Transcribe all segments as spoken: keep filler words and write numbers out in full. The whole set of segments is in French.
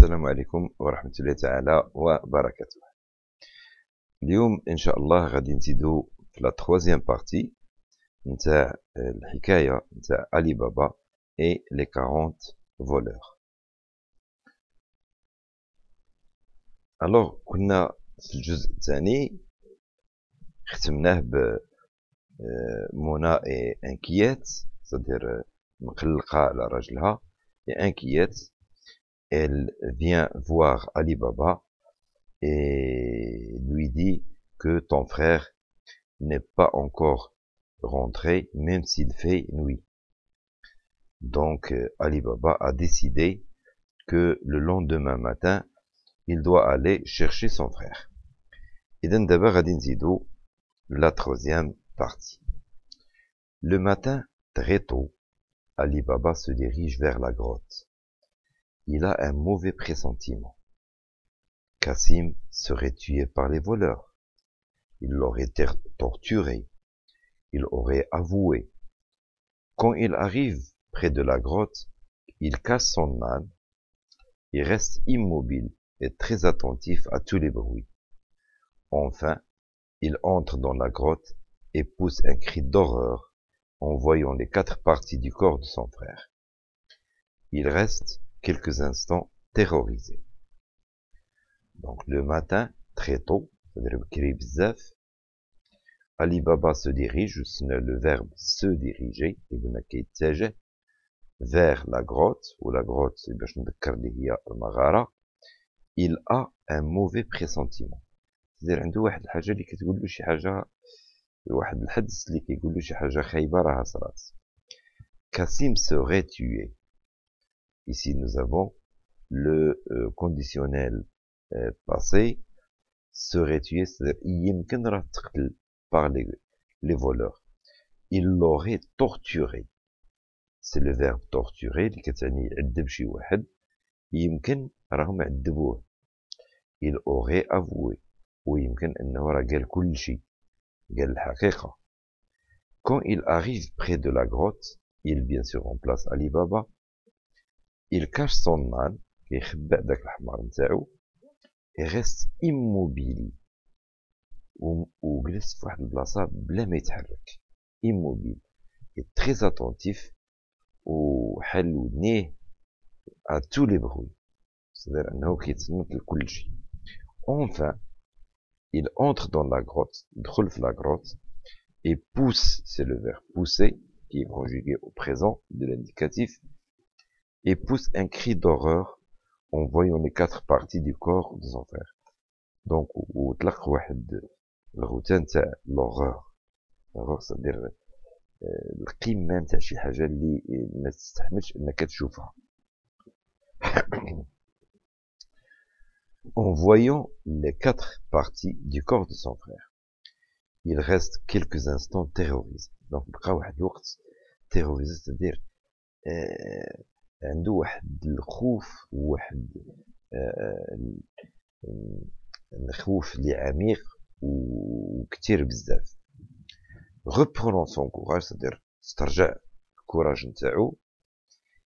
السلام عليكم ورحمة الله تعالى وبركاته. اليوم إن شاء الله غادي نزيدو في لا تخوازيام بارتي نتاع الحكاية نتاع علي بابا اي لي quarante فولور. الوغ كنا في الجزء الثاني ختمناه ب منى اي انكيات، c'est-à-dire مقلقة على راجلها et inquiète. Elle vient voir Ali Baba et lui dit que ton frère n'est pas encore rentré, même s'il fait nuit. Donc Ali Baba a décidé que le lendemain matin, il doit aller chercher son frère. Et d'un d'abord, la troisième partie. Le matin, très tôt, Ali Baba se dirige vers la grotte. Il a un mauvais pressentiment. Cassim serait tué par les voleurs. Il l'aurait torturé. Il aurait avoué. Quand il arrive près de la grotte, il casse son âne. Il reste immobile et très attentif à tous les bruits. Enfin, il entre dans la grotte et pousse un cri d'horreur en voyant les quatre parties du corps de son frère. Il reste quelques instants terrorisé. Donc le matin, très tôt, Ali Baba se dirige, le verbe se diriger, vers la grotte, ou la grotte, il a un mauvais pressentiment. C'est-à-dire, Cassim serait tué. Ici, nous avons le euh, conditionnel euh, passé, serait tué, c'est-à-dire par les, les voleurs. Il l'aurait torturé. C'est le verbe torturer. Il aurait avoué. Quand il arrive près de la grotte, il bien sûr remplace Ali Baba. Il cache son âne, et reste immobile. Immobile. Et très attentif au halouné, à tous les bruits. Enfin, il entre dans la grotte, drôle la grotte, et pousse, c'est le verbe pousser, qui est conjugué au présent de l'indicatif, et pousse un cri d'horreur en voyant les quatre parties du corps de son frère. Donc, ou tlaq wahed l'routine تاع l'horreur. L'horreur, c'est-à-dire l'qimma تاع شي حاجة اللي ما تستحملش انك تشوفها. En voyant les quatre parties du corps de son frère, il reste quelques instants terrorisé. Donc, bqa wahed l'waqt terrorisé, c'est-à-dire عنده واحد الخوف وواحد الخوف اللي عميق وكثير بزاف. Reprenant son courage, c'est-à-dire استرجع الكوراج نتاعو.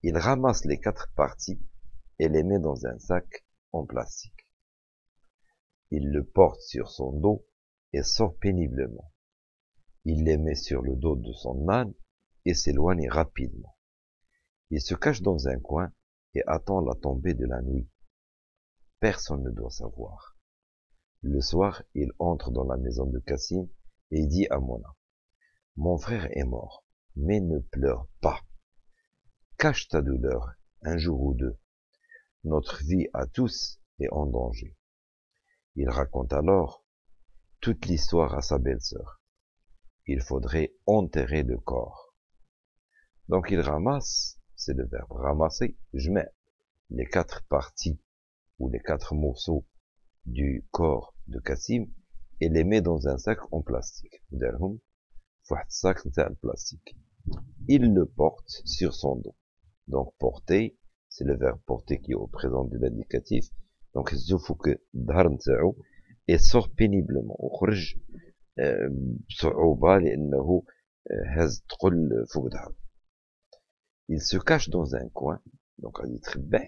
Il ramasse les quatre parties et les met dans un sac en plastique. Il le porte sur son dos et sort péniblement. Il les met sur le dos de son âne et s'éloigne rapidement. Il se cache dans un coin et attend la tombée de la nuit. Personne ne doit savoir. Le soir, il entre dans la maison de Cassim et dit à Mona, « Mon frère est mort, mais ne pleure pas. Cache ta douleur un jour ou deux. Notre vie à tous est en danger. » Il raconte alors toute l'histoire à sa belle-sœur. Il faudrait enterrer le corps. Donc il ramasse, c'est le verbe ramasser, je mets les quatre parties ou les quatre morceaux du corps de Cassim et les mets dans un sac en plastique. Il le porte sur son dos. Donc porter, c'est le verbe porter qui est au présent de l'indicatif. Donc Zoufouke Dharn Tsao et sort péniblement. Il se cache dans un coin, donc on dit très bien,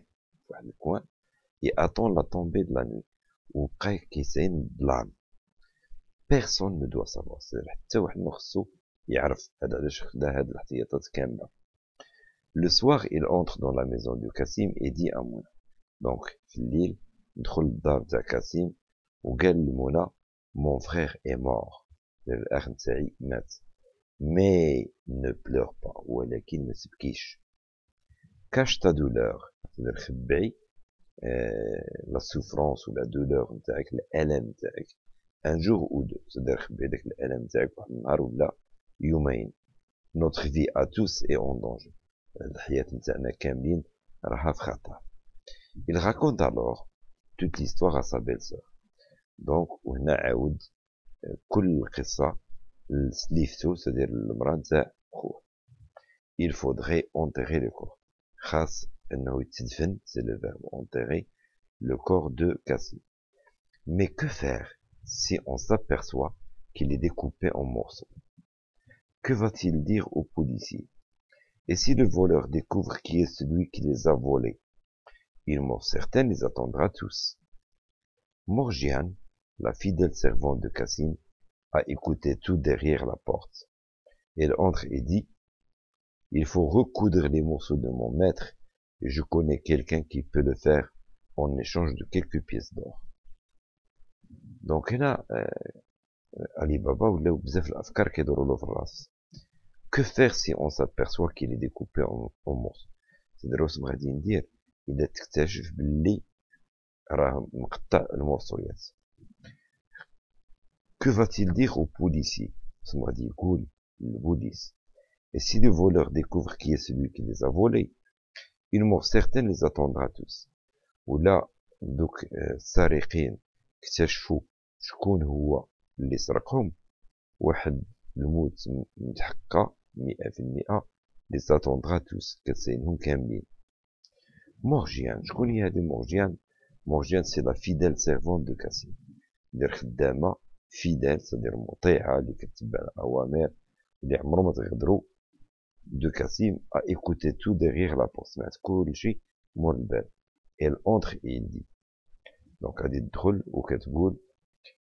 et attend la tombée de la nuit. Ou qu'Hussein blâme. Personne ne doit savoir. Le soir, il entre dans la maison de Cassim et dit à Mona. Donc, l'île, Cassim, ou Mona, mon frère est mort. Mais ne pleure pas, ou elle qui ne se quiche. Cache ta douleur, la souffrance ou la douleur, un jour ou deux, notre vie à tous est en danger. Il raconte alors toute l'histoire à sa belle-sœur. Donc, on a eu c'est-à-dire le mran تاع خوه. Il faudrait enterrer le corps. خاص انه يتدفن, c'est le verbe enterrer, le corps de Cassim. Mais que faire si on s'aperçoit qu'il est découpé en morceaux? Que va-t-il dire aux policiers? Et si le voleur découvre qui est celui qui les a volés? Il m'en certain les attendra tous. Morgiane, la fidèle servante de Cassim, a écouté tout derrière la porte. Elle entre et dit, « Il faut recoudre les morceaux de mon maître, et je connais quelqu'un qui peut le faire en échange de quelques pièces d'or. » Donc là, euh, Ali Baba, que faire si on s'aperçoit qu'il est découpé en, en morceaux? C'est-à-dire, il est le morceau. Que va-t-il dire au policier? Et si le voleur découvre qui est celui qui les a volés, une mort certaine les attendra tous. Ou là, donc, sariqin, ktashfou, shkoun huwa, l'israqhum, wahad, le mout, m'dhaqqa, mi'a, les attendra tous, katsaynhum kamlin. Morgiane, je connais à des Morgiane. Morgiane, c'est la fidèle servante de Cassim. L'irkhdama, fidèle, c'est-à-dire Motéha, les Katibal Awamer, les Amromad Ghadrou de Cassim, a écouté tout derrière la porte. Elle entre et il dit. Donc, à des drôles ou Katgoul,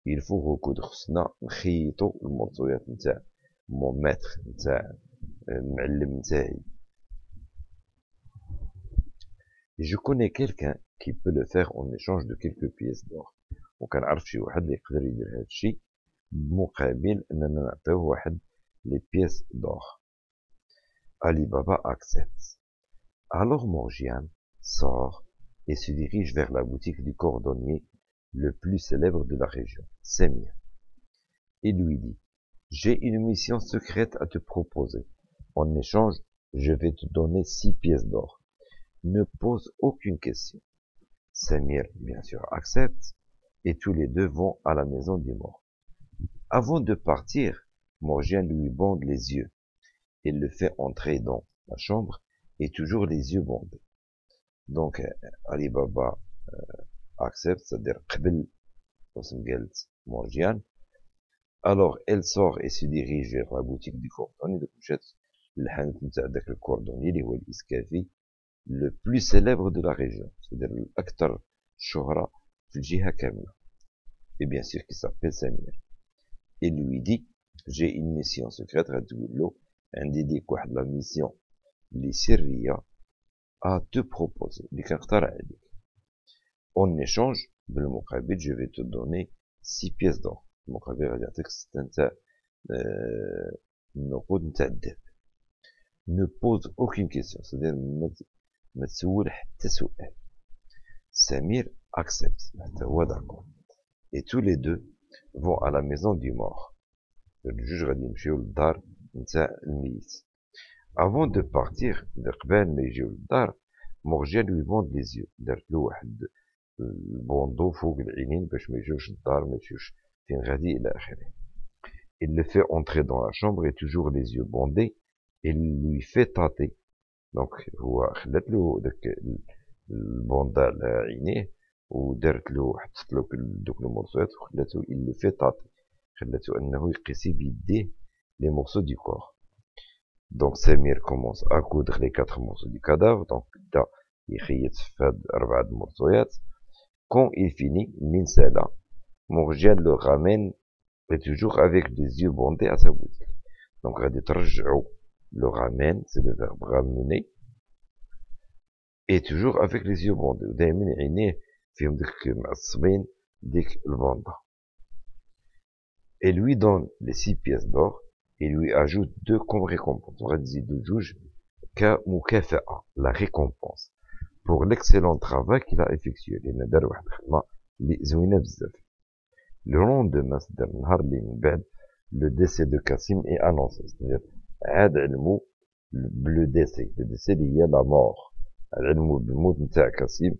il faut recoudre Sna, Khito, le Mortoyat Nta, mon maître Nta, M'allim Ntaï. Je connais quelqu'un qui peut le faire en échange de quelques pièces d'or. وكنعرف شي واحد اللي يقدر يدير هذا الشيء بمقابل اننا نعطيوه واحد لي بياس دور. Ali Baba accepte. Alors Morgiane sort et se dirige vers la boutique du cordonnier le plus célèbre de la région, Samir. Il lui dit, j'ai une mission secrète à te proposer. En échange, je vais te donner six pièces d'or. Ne pose aucune question. Samir, bien sûr, accepte. Et tous les deux vont à la maison des morts. Avant de partir, Morgiane lui bande les yeux. Il le fait entrer dans la chambre, et toujours les yeux bandés. Donc, Ali Baba euh, accepte, c'est-à-dire Qbil, Morgiane. Alors, elle sort et se dirige vers la boutique du cordonnier de couchette, le cordonnier, le plus célèbre de la région, c'est-à-dire l'Aktar Shohra. Et bien sûr qu'il s'appelle Samir. Il lui dit, j'ai une mission secrète à Doulou, un dédié à la mission, les Syriens, à te proposer. En échange, je vais te donner six pièces d'or. Ne pose aucune question, c'est-à-dire, Samir accepte, et tous les deux vont à la maison du mort. Le juge va dire, avant de partir, Morgiane lui bande les yeux. Il le fait entrer dans la chambre et toujours les yeux bandés, et lui fait tâter. Donc, البوندال عينيه ودارت له حطت له دوك المورسوات وخلاتو اللي في طاط خلاتو انه يقيسي بيديه لي مورسو دي كور دونك سمير كومونس ا كودغ لي quatre مورسو دي كادافر دونك بدا يخيط في هاد اربعه المورسوات Quand il finit, Minsala, Morgiane le ramène, et toujours avec les yeux bandés à sa boutique. Donc, le ramène, c'est le verbe ramener, et toujours avec les yeux bandés. Et lui donne les six pièces d'or, et lui ajoute deux comme récompense. On va dire de juge, ka mukafa'a, la récompense, pour l'excellent travail qu'il a effectué. Le lendemain, le décès de Cassim est annoncé. C'est-à-dire, le décès, le décès lié à la mort, Cassim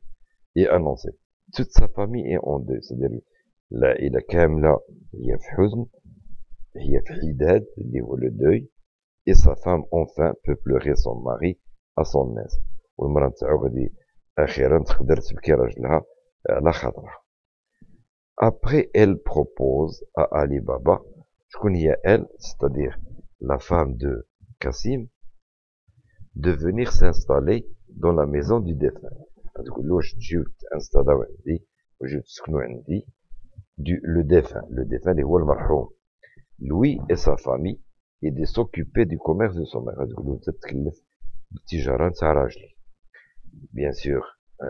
est annoncé. Toute sa famille est en deuil. C'est-à-dire, la ila kamla, il y a f'huzn, il y a f'idad, le deuil, et sa femme enfin peut pleurer son mari à son aise. Après, elle propose à Ali Baba, je connais à elle, c'est-à-dire la femme de Cassim, de venir s'installer dans la maison du défunt. Du, le défunt, le défunt des Wal Marhoum. Lui et sa famille, et de s'occuper du commerce de son mari. Bien sûr, euh,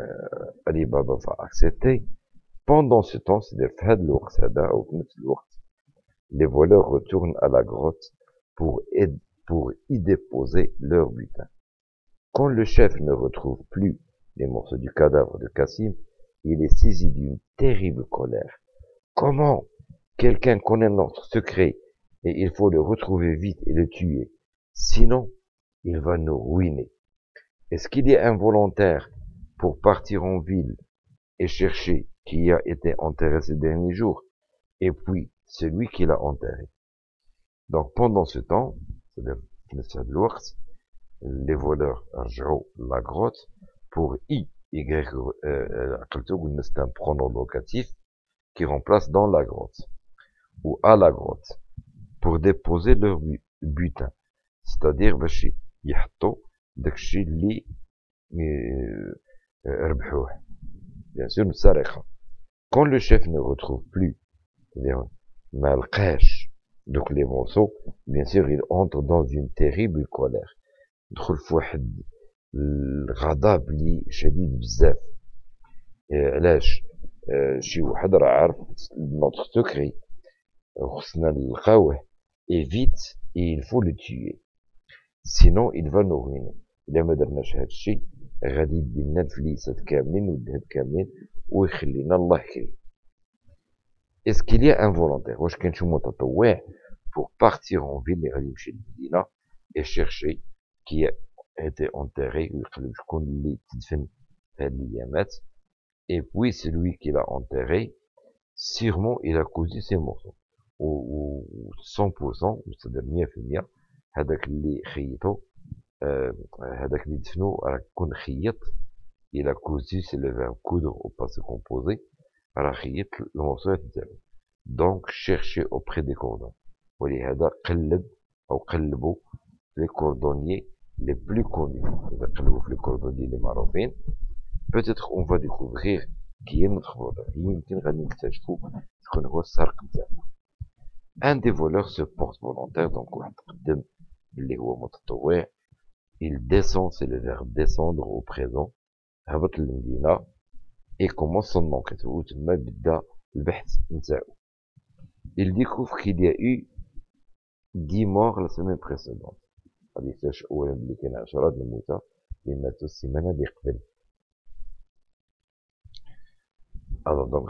Ali Baba va accepter. Pendant ce temps, les voleurs retournent à la grotte pour, aider, pour y déposer leur butin. Quand le chef ne retrouve plus les morceaux du cadavre de Cassim, il est saisi d'une terrible colère. Comment quelqu'un connaît notre secret et il faut le retrouver vite et le tuer. Sinon, il va nous ruiner. Est-ce qu'il est involontaire pour partir en ville et chercher qui a été enterré ces derniers jours, et puis celui qui l'a enterré? Donc pendant ce temps, les voleurs jouent la grotte pour y, y, euh, c'est un pronom locatif qui remplace dans la grotte, ou à la grotte, pour déposer leur butin. C'est-à-dire, bien sûr, quand le chef ne retrouve plus, c'est-à-dire, malqash, donc les morceaux, bien sûr, il entre dans une terrible colère. Notre secret, et vite, et il faut le tuer. Sinon, il va nous ruiner. غادي يدينا الفليسات كاملين والذهب كاملين ويخلينا الله يخليه. اسكي ليا انفولونتير واش كاين شي متطوع بوغ باغتيغ اون فيل اللي غادي يمشي للمدينه اي شيرشي كي ايتي اونتيغي ويقلب شكون اللي تدفن هاد الايامات اي بوي سلوي كي لا اونتيغي سيغمون الى كوزي سي مورسو و مية بالمية مستدير مية بالمية هذاك اللي خيطو هذاك اللي دفنو راه كون خيط الى كوزي سي لو فيرب كودر او باس كومبوزي راه خيط الموصوف ديالو دونك شيرشي اوبري دي كوردون ولهذا قلب او قلبوا لي كوردونيي لي بلو كوني قلبوا في لي كوردونيي لي معروفين بوتيتر اون فا ديكوفغيغ كي نتخبط يمكن غادي نكتشفوا شكون هو السرق ديالنا. ان دي فولور سو بورت فولونتير دونك واحد قدم اللي هو متطوع. Il descend, c'est le verbe descendre au présent, et commence son enquête. Il découvre qu'il y a eu dix morts la semaine précédente. Alors, donc,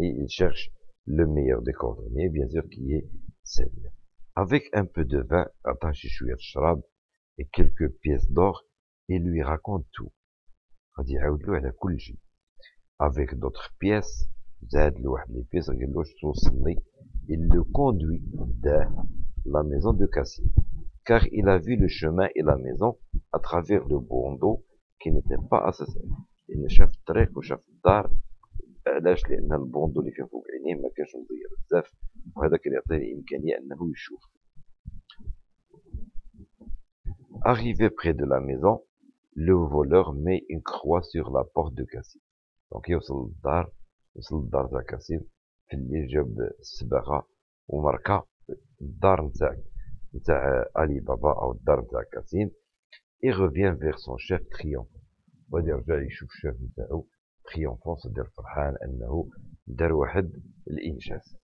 il cherche le meilleur des coordonnées, bien sûr, qui est celle-là. Avec un peu de vin, attaché chouïa shrab, et quelques pièces d'or, et lui raconte tout. Avec d'autres pièces, les pièces, il le conduit vers la maison de Cassim, car il a vu le chemin et la maison à travers le bandeau qui n'était pas assassin. Il ne cherche très qu'au chef d'art, lâche les bandeaux les fait vous gagner, mais qu'est-ce qu'on dit à l'Azaf, ou à arrivé près de la maison, le voleur met une croix sur la porte de Cassim. دونك يوصل للدار، يوصل للدار تاع كاسيم في الليل، جاب صباغه ومركه الدار نتاع نتاع علي بابا او الدار نتاع كاسيم. اي ريفيان فيغ سون شيف تريومفون، غادي يرجع يشوف الشيف نتاعو تريومفون، صدير فرحان انه دار واحد الانجاز.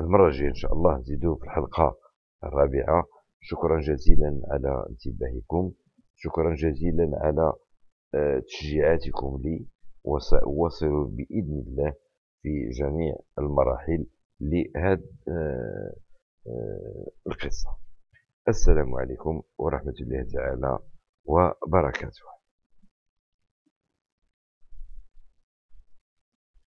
المره الجايه ان شاء الله نزيدو في الحلقه الرابعه. شكرا جزيلا على انتباهكم، شكرا جزيلا على تشجيعاتكم لي، وسأواصل بإذن الله في جميع المراحل لهذه القصة. السلام عليكم ورحمة الله تعالى وبركاته.